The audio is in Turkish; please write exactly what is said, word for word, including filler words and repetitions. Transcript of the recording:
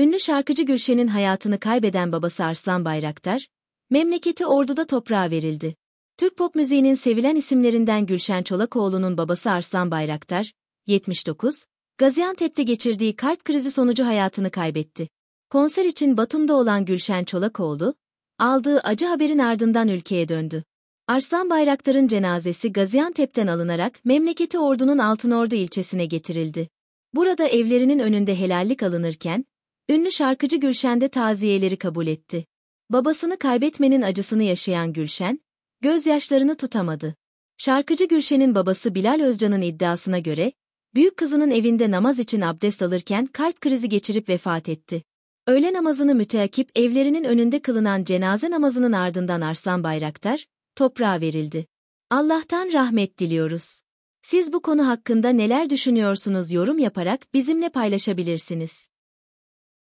Ünlü şarkıcı Gülşen'in hayatını kaybeden babası Arslan Bayraktar, memleketi Ordu'da toprağa verildi. Türk pop müziğinin sevilen isimlerinden Gülşen Çolakoğlu'nun babası Arslan Bayraktar, yetmiş dokuz, Gaziantep'te geçirdiği kalp krizi sonucu hayatını kaybetti. Konser için Batum'da olan Gülşen Çolakoğlu, aldığı acı haberin ardından ülkeye döndü. Arslan Bayraktar'ın cenazesi Gaziantep'ten alınarak memleketi Ordu'nun Altınordu ilçesine getirildi. Burada evlerinin önünde helallik alınırken, ünlü şarkıcı Gülşen de taziyeleri kabul etti. Babasını kaybetmenin acısını yaşayan Gülşen, gözyaşlarını tutamadı. Şarkıcı Gülşen'in babası Bilal Özcan'ın iddiasına göre, büyük kızının evinde namaz için abdest alırken kalp krizi geçirip vefat etti. Öğle namazını müteakip evlerinin önünde kılınan cenaze namazının ardından Arslan Bayraktar, toprağa verildi. Allah'tan rahmet diliyoruz. Siz bu konu hakkında neler düşünüyorsunuz? Yorum yaparak bizimle paylaşabilirsiniz.